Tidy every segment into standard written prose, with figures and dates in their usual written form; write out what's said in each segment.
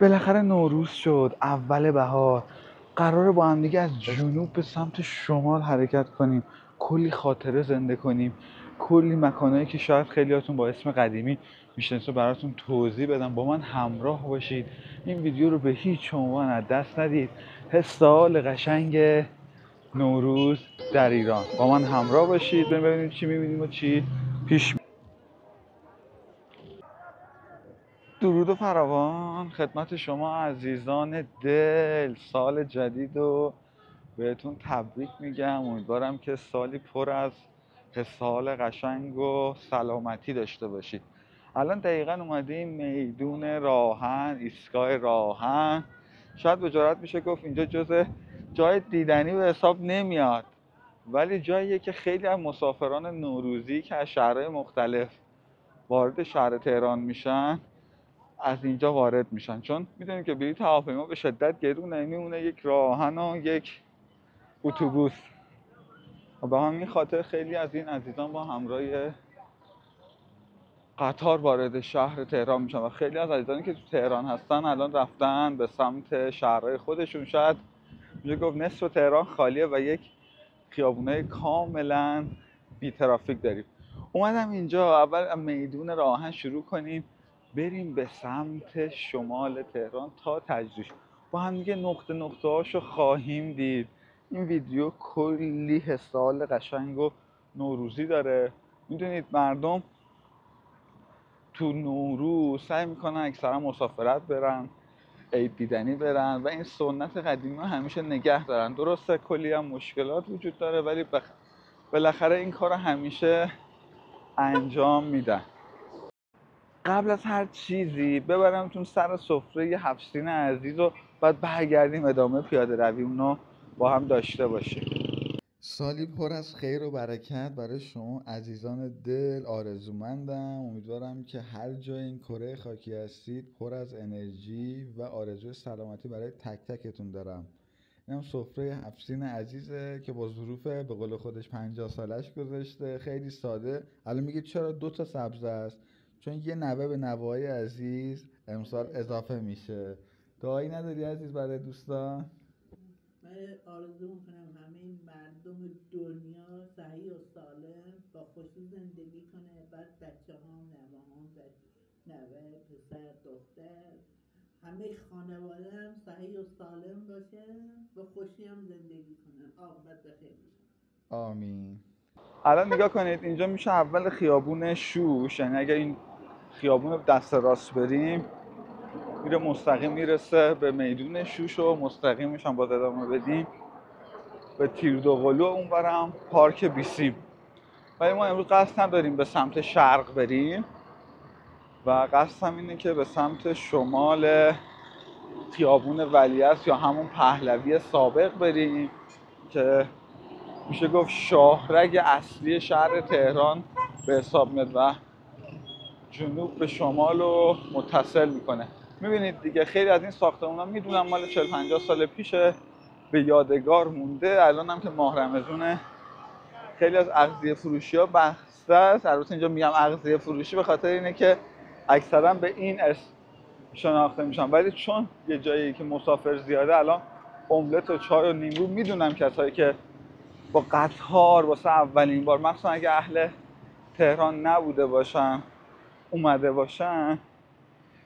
بالاخره نوروز شد، اول بهار. قراره با هم دیگه از جنوب به سمت شمال حرکت کنیم، کلی خاطره زنده کنیم، کلی مکانهایی که شاید خیلیاتون با اسم قدیمی میشناسید براتون توضیح بدم. با من همراه باشید، این ویدیو رو به هیچ عنوان از دست ندید. حس سال قشنگ نوروز در ایران، با من همراه باشید ببینیم چی میبینیم و چی پیش میاد. درود و فراوان خدمت شما عزیزان دل، سال جدید و بهتون تبریک میگم. امیدوارم که سالی پر از سال قشنگ و سلامتی داشته باشید. الان دقیقا اومدیم میدون راهن، ایستگاه راهن. شاید به جرات میشه گفت اینجا جزء جای دیدنی به حساب نمیاد، ولی جاییه که خیلی از مسافران نوروزی که از شهرهای مختلف وارد شهر تهران میشن از اینجا وارد میشن، چون میدونیم که بلیط هواپیما به شدت گرونه، میمونه یک راهن و یک اتوبوس. به همین خاطر خیلی از این عزیزان با همراه قطار وارد شهر تهران میشن و خیلی از عزیزانی که تو تهران هستن الان رفتن به سمت شهرهای خودشون. شاید میشه گفت نصف تهران خالیه و یک خیابونه کاملا بی ترافیک داریم. اومدم اینجا اول میدون راهن شروع کنیم، بریم به سمت شمال تهران تا تجریش. با هم دیگه نقطه هاشو خواهیم دید. این ویدیو کلی حسال قشنگ و نوروزی داره. میدونید مردم تو نوروز سعی میکنن اکثرا مسافرت برن، عید دیدنی برن و این سنت قدیمی همیشه نگه دارن. درسته کلی هم مشکلات وجود داره، ولی بالاخره این کار همیشه انجام میدن. قبل از هر چیزی ببرمتون سر سفره هفت‌سین عزیز و بعد برگردیم ادامه پیاده رویمونو با هم داشته باشیم. سالی پر از خیر و برکت برای شما عزیزان دل آرزومندم. امیدوارم که هر جای این کره خاکی هستید پر از انرژی و آرزوی سلامتی برای تک تکتون دارم. اینم سفره هفت‌سین عزیزه که با ظروف به قول خودش 50 سالش گذاشته. خیلی ساده. الان میگید چرا دو تا سبز است؟ چون یه نوه به نوه‌های عزیز امسال اضافه میشه. دعایی نداری عزیز برای دوستان؟ من آرزو میکنم همه این مردم دنیا صحیح و سالم با خوشی زندگی کنه، بعد بچه ها، نوه‌ها، نوه، پسر، دختر، همه خانواده هم صحیح و سالم باشه، با خوشی هم زندگی کنن. عاقبت بخیر. آمین. الان نگاه کنید اینجا میشه اول خیابون شوش، یعنی اگر این خیابون دست راست بریم میره مستقیم میرسه به میدون شوش و مستقیمش هم باز ادامه بدیم به تیردوقلو، اونورم پارک بیسیم. ولی ما امروز قصد نداریم به سمت شرق بریم و قصدم اینه که به سمت شمال خیابون ولیعصر یا همون پهلوی سابق بریم که میشه گفت شاهرگ اصلی شهر تهران به حساب میاد و جنوب به شمال رو متصل میکنه. میبینید دیگه خیلی از این ساختمون هم میدونم مال 40-50 سال پیشه، به یادگار مونده. الان هم که ماه رمضونه خیلی از اغذیه فروشی ها بسته است. البته اینجا میگم اغذیه فروشی به خاطر اینه که اکثرا به این اسم شناخته میشن، ولی چون یه جایی که مسافر زیاده الان املت و چای و نیمرو میدونم کسایی که با قطار واسه اولین بار، مخصوصا اگه اهل تهران نبوده باشن اومده باشن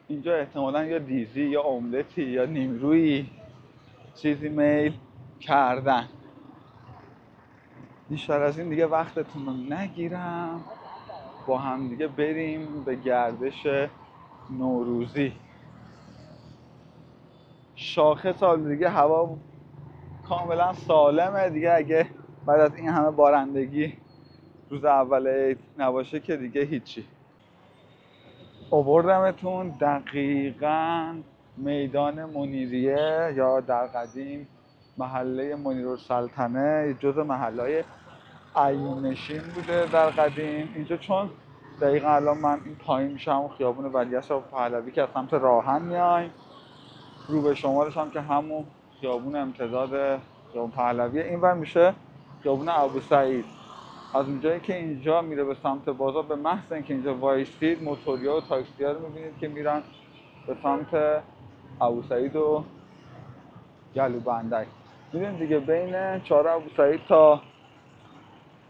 اینجا، احتمالا یا دیزی یا املتی یا نیمرویی چیزی میل کردن. بیشتر از این دیگه وقتتون رو نگیرم، با هم دیگه بریم به گردش نوروزی. شاخه سال دیگه هوا کاملا سالمه دیگه، اگه بعد از این همه بارندگی روز اول عید نباشه که دیگه هیچی. آوردمتون دقیقاً میدان منیریه یا در قدیم محله منیرالسلطنه، جزء محله‌های ایون‌نشین بوده در قدیم. اینجا چون دقیقاً الان من این پایین میشم خیابون ولیعصر و پهلوی که از سمت راهن میایم، رو به شمالش هم که همون خیابون امتداد خیابون پهلوی، اینور میشه خیابون ابوسعید. از اونجایی که اینجا میره به سمت بازار، به محض اینکه اینجا وایسید موتوریا و تاکسی‌ها رو میبینید که میرن به سمت ابوسعید و گلوبندک. میدونید دیگه بین چهار ابوسعید تا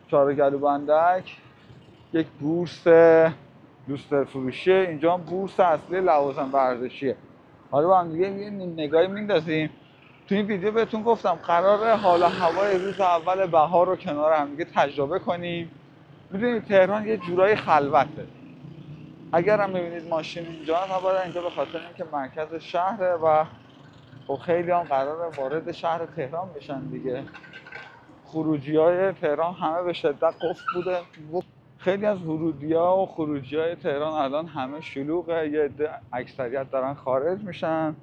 چهار گلوبندک یک بورس دوست فروشیه، اینجا هم بورس اصلی لوازم ورزشیه. حالا با هم دیگه یه نگاهی میندازیم. تو این ویدیو بهتون گفتم قراره حال و هوای روز اول بهار رو کنار هم دیگه تجربه کنیم. میدونید تهران یه جورایی خلوته. اگر هم ببینید ماشین اینجا حوالا اینجا به خاطر اینکه مرکز شهره و خیلی هم قراره وارد شهر تهران بشن دیگه. خروجی‌های تهران همه به شدت قفل بوده. خیلی از ورودی‌ها و خروجی‌های تهران الان همه شلوغه، یه عده اکثریت دارن خارج میشن،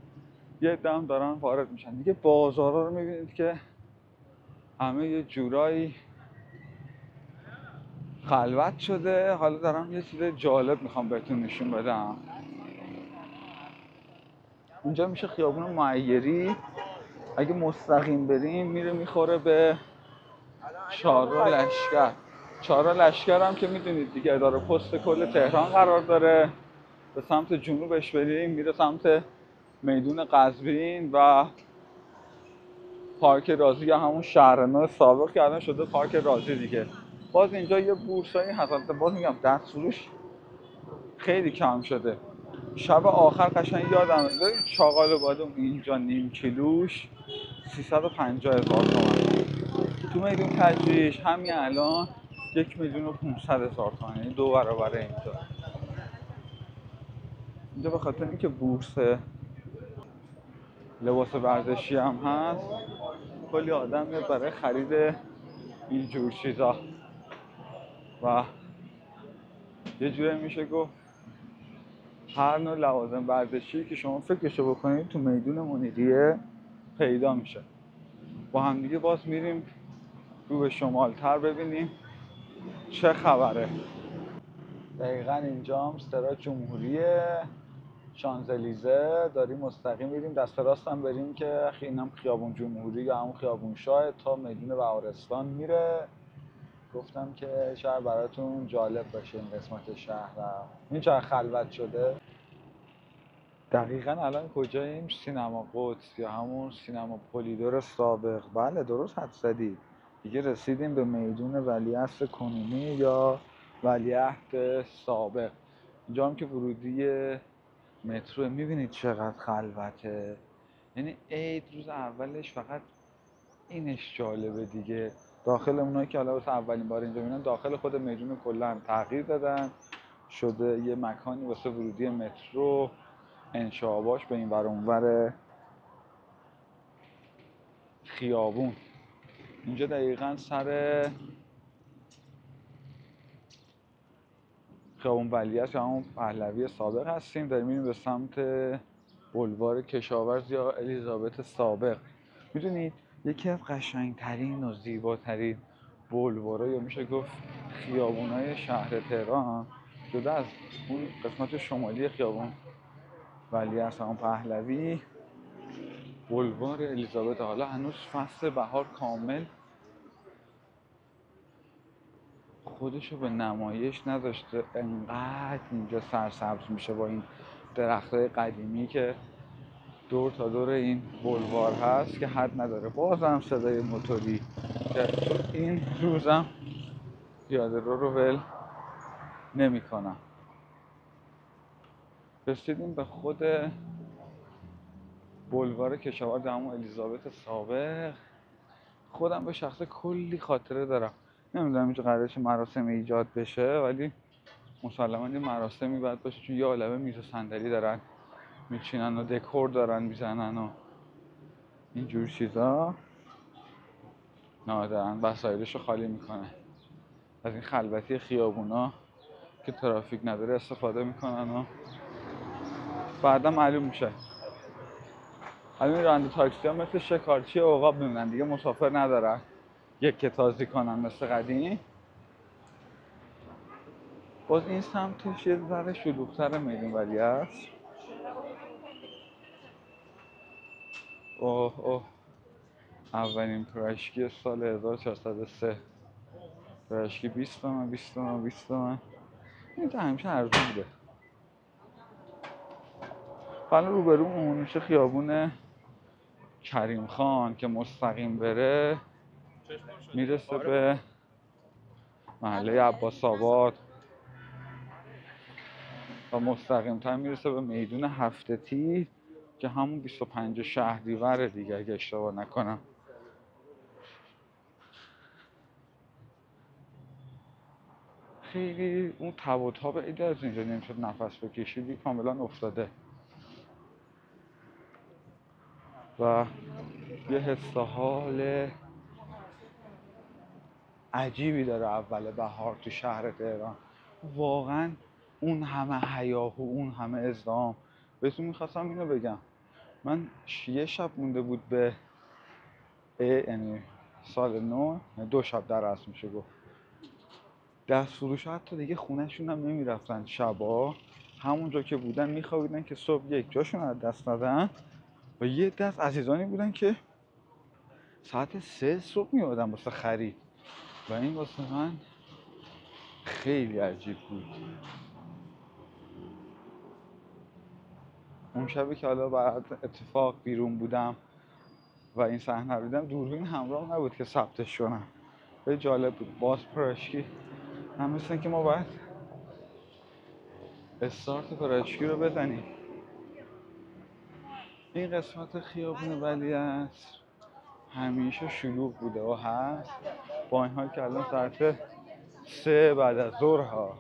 یه عده هم دارن وارد میشن دیگه. بازارا رو میبینید که همه یه جورایی خلوت شده. حالا دارم یه چیز جالب میخوام بهتون نشون بدم. اینجا میشه خیابون معیری، اگه مستقیم بریم میره میخوره به چهار لشکر. چهار لشکر هم که میدونید دیگه اداره پست کل تهران قرار داره. به سمت جنوبش بریم میره سمت میدون قزوین و پارک رازی، همون شهرنو سابق که الان شده پارک رازی دیگه. باز اینجا یه بورسایی هست، باز میگم دست فروش خیلی کم شده. شب آخر قشنگ یادم دارید چاقال بادم اینجا نیم کیلوش 350,000 تومان، تو میدون تجریش همین الان 1,500,000 تومان، یعنی 2 برابر اینجا. اینجا به خاطر اینکه بورس لباس ورزشی هم هست کلی آدم میاد برای خرید اینجور چیزا و یه جوری میشه گفت هر نوع لوازم ورزشی که شما فکرشو بکنید تو میدون منیریه پیدا میشه. با همدیگه باز میریم رو به شمالتر ببینیم چه خبره. دقیقا اینجا هم سرای جمهوریه، شانزلیزه، داریم مستقیم میریم. دست راست هم بریم که اینم خیابون جمهوری یا همون خیابون شاه تا میدون بهارستان میره. گفتم که شاید براتون جالب باشه این قسمت شهر. این چقدر خلوت شده. دقیقاً الان کجاییم؟ سینما قدس یا همون سینما پلیدور سابق. بله درست حد زدید. دیگه رسیدیم به میدون ولیعصر کنونی یا ولیعهد سابق. اینجا هم که ورودی مترو، میبینید چقدر خلوته. یعنی عید روز اولش فقط اینش جالبه دیگه. داخل اونایی که حالا اولین بار اینجا میرن داخل خود میدون کلا تغییر دادن، شده یه مکانی واسه ورودی مترو، انشاباش به این ور اونور خیابون. اینجا دقیقاً سر خیابون ولیعصر یا همون پهلوی سابق هستیم، داریم میریم به سمت بلوار کشاورز یا الیزابت سابق. میدونید یکی از قشنگترین و زیباترین بلوارا یا میشه گفت خیابونای شهر تهران جدا از اون قسمت شمالی خیابون ولیعصر همون پهلوی، بلوار الیزابت. حالا هنوز فصل بهار کامل خودشو به نمایش نداشته، انقدر اینجا سرسبز میشه با این درختای قدیمی که دور تا دور این بلوار هست که حد نداره. بازم صدای موتوری این روزم پیاده رو ول نمی کنم. رسیدیم به خود بلوار کشاورز همون الیزابت سابق. خودم به شخص کلی خاطره دارم. نمیدونم اینجا قرارش مراسم ایجاد بشه، ولی مسلماً یه مراسمی باید باشه، چون یه عالمه میز و صندلی دارن میچینن و دکور دارن میزنن و اینجور چیزا. نادرن وسایلش رو خالی میکنه. از این خلوتی خیابونا که ترافیک نداره استفاده میکنن و بعدا معلوم میشه. همین راننده تاکسی ها مثل شکارچی عقاب میمونن دیگه، مسافر ندارن یک تازی کنن مثل قدیم. باز این سمتش یه ذره شلوغ‌تر میدون ولیعصر. اوه اوه اولین پرشکی سال 1403، پرشکی 20 تومن. این تا همیشه ارزون بوده. حالا روبرومون میشه خیابون کریم خان که مستقیم بره میرسه به محله عباس آباد و مستقیم تر میرسه به میدون هفته تیر که همون 25 شهریور دیگه اگه اشتباه نکنم. خیلی اون تب و تاب ایده از اینجا نمیشد نفس بکشیدی، کاملا افتاده و یه حس حال عجیبی داره اول بهار تو شهر تهران. واقعا اون همه هیاهو، اون همه ازدحام. بهتون میخواستم اینو بگم، من یه شب مونده بود به یعنی سال نو، دو شب در اصل میشه گفت، دست فروش حتی دیگه خونهشون هم نمیرفتن، شبا همونجا که بودن میخوابیدن که صبح یک جاشون از دست ندن و یه دست عزیزانی بودن که ساعت 3 صبح میادن واسه خرید و این واسه من خیلی عجیب بود. اون شبی که حالا بعد اتفاق بیرون بودم و این صحنه رو دیدم دوربین همراه نبود که ثبتش کنم، خیلی جالب بود. باز پرشکی هم مثل که ما باید استارت پرشکی رو بزنیم. این قسمت خیابون ولیعصر همیشه شلوغ بوده و هست، با این حال که الان ساعت 3 بعد از ظهر ها.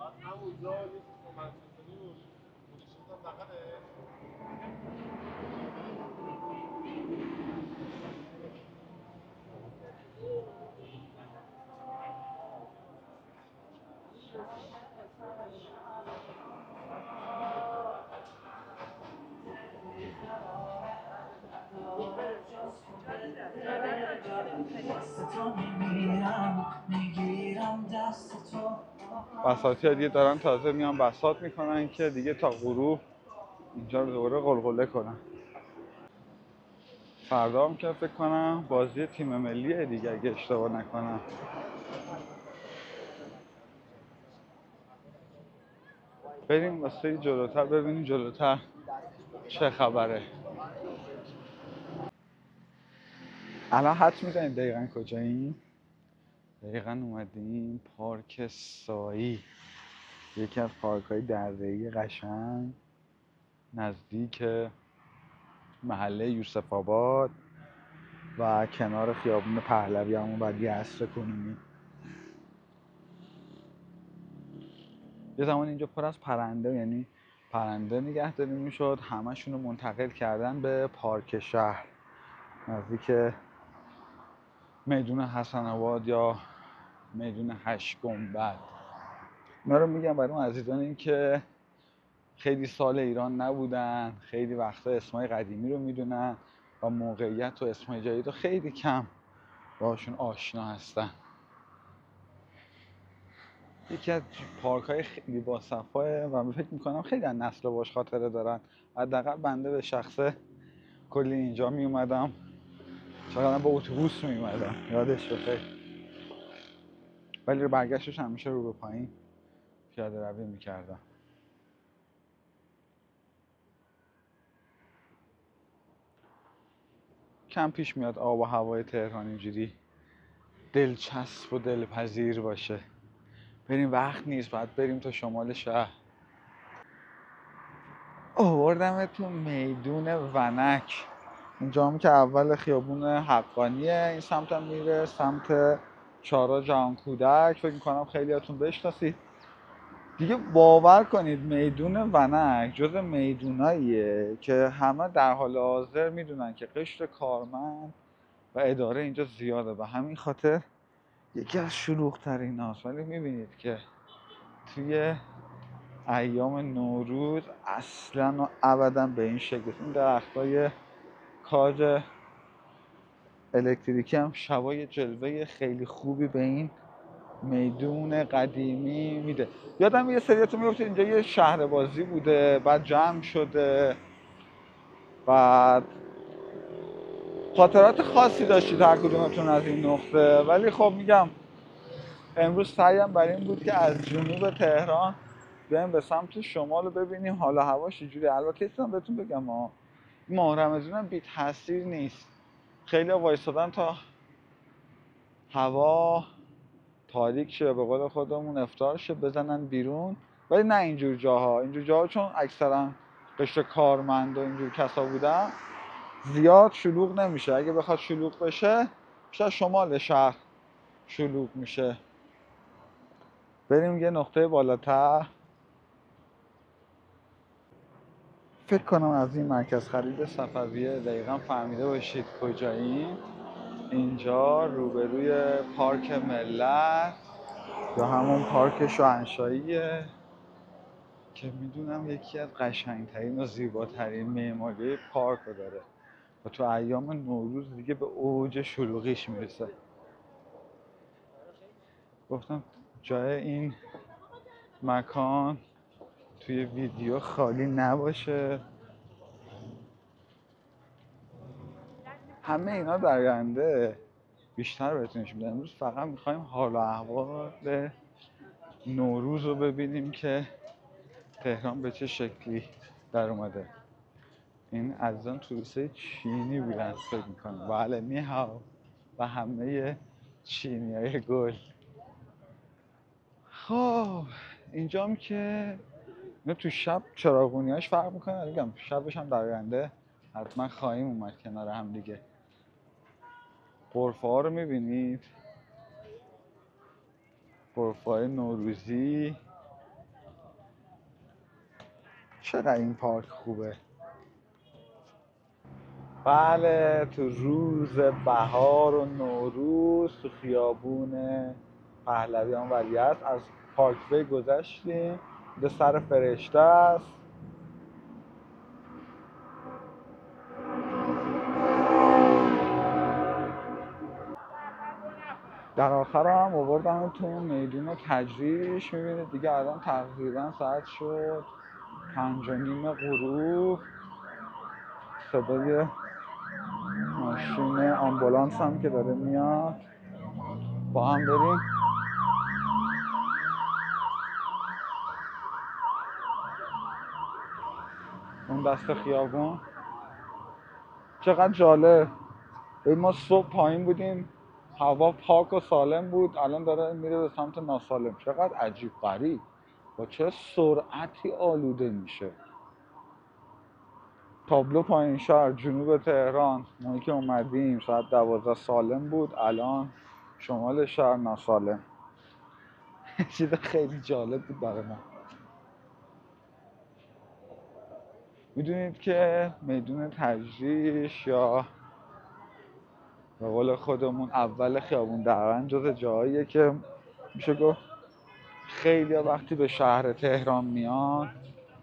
بساطی ها دیگه دارن تازه میان بساط میکنن که دیگه تا غروب اینجا رو دوباره غلغله کنن. فردا هم که فکر کنم بازی تیم ملیه دیگه اگه اشتباه نکنم. بریم واسه جلوتر ببینیم جلوتر چه خبره. الان حدس میزنید دقیقا کجاییم؟ دقیقا اومدیم پارک سایی، یکی از پارک‌های دره‌ای قشنگ نزدیک محله یوسف آباد و کنار خیابون پهلوی، همون بعدی عصر کنونی. یه زمان اینجا پر از پرنده، یعنی پرنده نگهداری میشد، همشون رو منتقل کردن به پارک شهر نزدیک میدون حسن آباد یا میدون هشت گنبد. اینا رو میگم برای اون عزیزان این که خیلی سال ایران نبودن، خیلی وقتا اسمای قدیمی رو میدونن و موقعیت و اسمای جدید رو خیلی کم باشون آشنا هستن. یکی از پارک‌های خیلی باصفایه و فکر میکنم خیلی از نسل باش خاطره دارن. حداقل بنده به شخصه کلی اینجا میومدم، چقدر با اتوبوس میومدم یادش بخیر، ولی رو برگشتش همیشه رو به پایین پیاده روی میکردم. کم پیش میاد آب و هوای تهران اینجوری دلچسب و دلپذیر باشه. بریم، وقت نیست، باید بریم تا شمال شهر. آوردم تو میدون ونک، اینجا هم که اول خیابون حقانیه، این سمت هم میره سمت چهارراه جهان کودک، فکر میکنم خیلیاتون بشناسید دیگه. باور کنید میدون ونک جز میدوناییه که همه در حال حاضر میدونن که قشر کارمند و اداره اینجا زیاده، به همین خاطر یکی از شلوغ‌ترین هاست. ولی میبینید که توی ایام نوروز اصلا و ابدا به این شکل، این درختای کاج الکتریکی هم شبای جلوه خیلی خوبی به این میدون قدیمی میده. یادم یه سریاتون میگفت اینجا یه شهر بازی بوده، بعد جمع شده، بعد خاطرات خاصی داشتید هر کدومتون از این نقطه، ولی خب میگم امروز سعیم برای این بود که از جنوب تهران بریم به سمت شمال رو ببینیم حالا هواش چجوری. البته ایستم بهتون بگم ماه رمضون هم بی تاثیر نیست، خیلی وایسادن تا هوا تاریک شه، به قول خودمون افطار شه بزنن بیرون، ولی نه اینجور جاها. اینجور جاها چون اکثرا قشر کارمند و اینجور کسا بودن زیاد شلوغ نمیشه، اگه بخواد شلوغ بشه بیشتر شمال شهر شلوغ میشه. بریم یه نقطه بالاتر، فکر کنم از این مرکز خرید صفویه دقیقا فهمیده باشید کجاییم. اینجا روبروی پارک ملت یا همون پارک شاهنشاهیه که میدونم یکی از قشنگترین و زیباترین معماری پارک رو داره و تو ایام نوروز دیگه به اوج شلوغیش میرسه. گفتم جای این مکان توی ویدیو خالی نباشه. همه اینا درنده بیشتر بهتونش میدن. امروز فقط میخوایم حال و احوال نوروز رو ببینیم که تهران به چه شکلی در اومده. این عزیزان توریستای چینی بودن فکر میکنم، بله نیهاو و همه چینیای گل. خب اینجام که تو شب چراغونیاش فرق میکنه، میگم شبش هم در آینده حتما خواهیم اومد کنار هم دیگه. غرفه ها رو میبینید، غرفه های نوروزی. چقدر این پارک خوبه. بله تو روز بهار و نوروز تو خیابون پهلویان ولیعصر از پارک وی گذشتیم، به سر فرشته است. در آخر هم آوردم تو میدون تجریش. میبینید دیگه الان تقریبا ساعت شد 5:30 غروب. صدای ماشین آمبولانس هم که داره میاد، با هم بریم. اون دست خیابون چقدر جالب. ما صبح پایین بودیم، هوا پاک و سالم بود، الان داره میره به سمت ناسالم. چقدر عجیب غریب، با چه سرعتی آلوده میشه. تابلو پایین شهر جنوب تهران، ما که اومدیم ساعت 12 سالم بود، الان شمال شهر ناسالم. چیز خیلی جالب بود برای من. میدونید که میدون تجریش یا به قول خودمون اول خیابون دهرن جز جاهاییه که میشه گفت خیلی وقتی به شهر تهران میان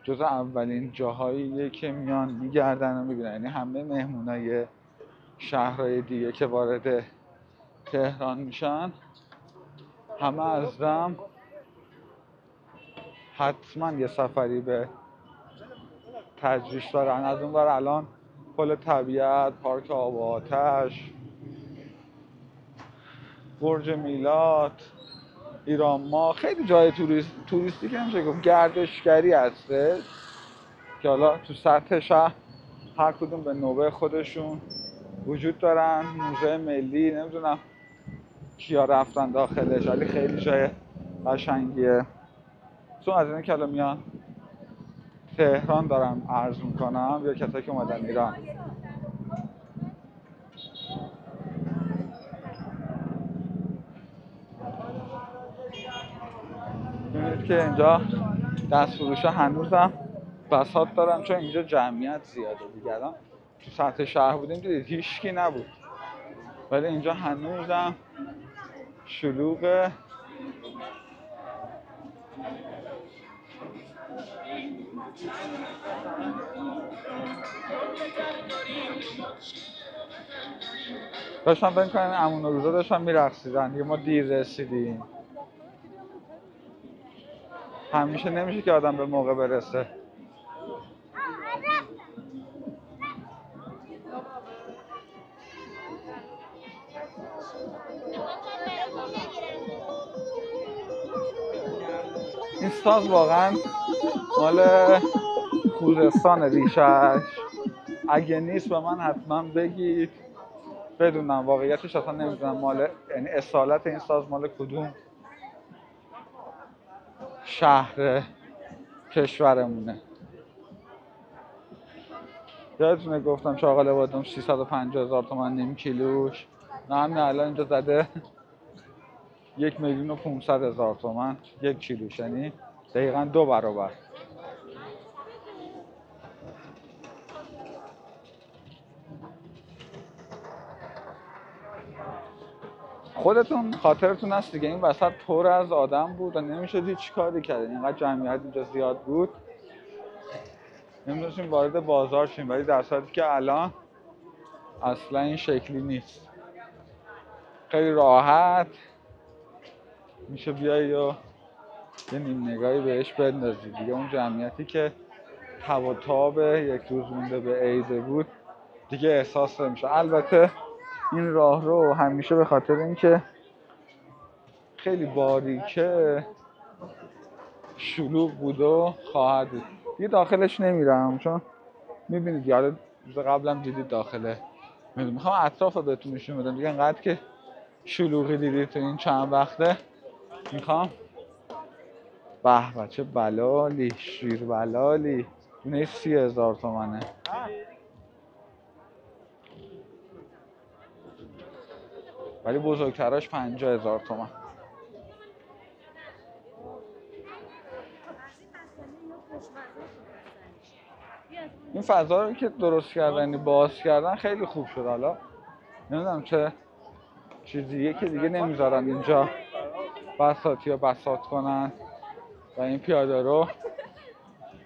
جز اولین جاهاییه که میان میگردن و میبینن. یعنی همه مهمونای شهرهای دیگه که وارد تهران میشن همه از دم حتما یه سفری به تجریش دارن. از اون ور الان پل طبیعت، پارک آب و آتش، برج میلاد، ایران ما، خیلی جای توریستی که میشه گفت گردشگری هستش که حالا تو سطح شهر هر کدوم به نوبه خودشون وجود دارن. موزه ملی، نمیدونم کیا رفتن داخلش، ولی خیلی جای قشنگیه. چون از این که الان میان تهران دارم عرض میکنم یا کسایی که اومدن ایران. میبینید که اینجا دست فروشا هنوزم بساط دارن چون اینجا جمعیت زیاده دیگه. الان تو سطح شهر بودیم دیدید هیچکی نبود، ولی اینجا هنوزم شلوغه. داشتم فکر کنم عمو نوروزا داشتم میرقصیدن دیگه، ما دیر رسیدیم. همیشه نمیشه که آدم به موقع برسه. این ساز واقعا مال خوزستان ریشش، اگه نیست به من حتما بگید بدونم. واقعیتش اصلا نمیدونم مال، یعنی اصالت این ساز مال کدوم شهر کشورمونه. یادتونه گفتم چاقال بادام 350,000 تومان نیم کیلوش؟ نه همین الان اینجا زده 1,500,000 تومان یک کیلوش، یعنی دقیقا 2 برابر. خودتون خاطرتون هست دیگه این وسط پر از آدم بود و نمیشد هیچ کاری کرد، اینقدر جمعیت اینجا زیاد بود نمیدونستیم وارد بازار شیم، ولی در صورتی که الان اصلا این شکلی نیست. خیلی راحت میشه بیایی و یه نیم نگاهی بهش بندازی دیگه. اون جمعیتی که تب و تاب یک روز مونده به عید بود دیگه احساس نمیشه. البته این راه رو همیشه به خاطر اینکه خیلی باریکه شلوغ بود و خواهد بود دیگه داخلش نمیرم، چون میبینید یاد قبلم دیدید داخله، میخوام اطراف رو بهتون نشون بدم دیگه. انقدر که شلوغی دیدید تو این چند وقته، میخوام به بچه بلالی شیر بلالی اینه 30,000 تومنه. ولی بزرگتراش 50,000 تومان. این فضا رو که درست کردن باز کردن خیلی خوب شد. حالا نمیدونم چه چیزیه که دیگه نمیذارن اینجا بساطی یا بساط کنن و این پیاده رو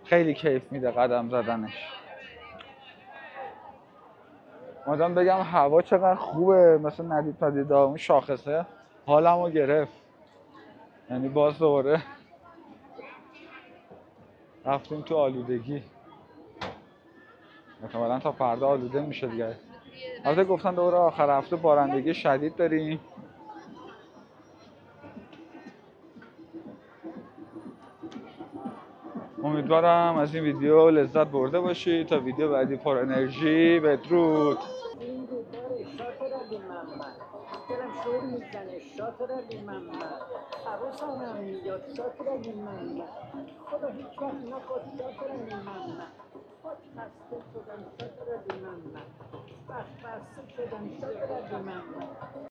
خیلی کیف میده قدم زدنش. مادام بگم هوا چقدر خوبه، مثلا ندید پدید اون شاخصه حالمو گرفت، یعنی باز دوباره رفتیم تو آلودگی. مثلا تا فردا آلوده میشه دیگه. البته گفتن دوره آخر هفته بارندگی شدید داریم. امیدوارم از این ویدیو لذت برده باشید. تا ویدیو بعدی پر انرژی، بدرود.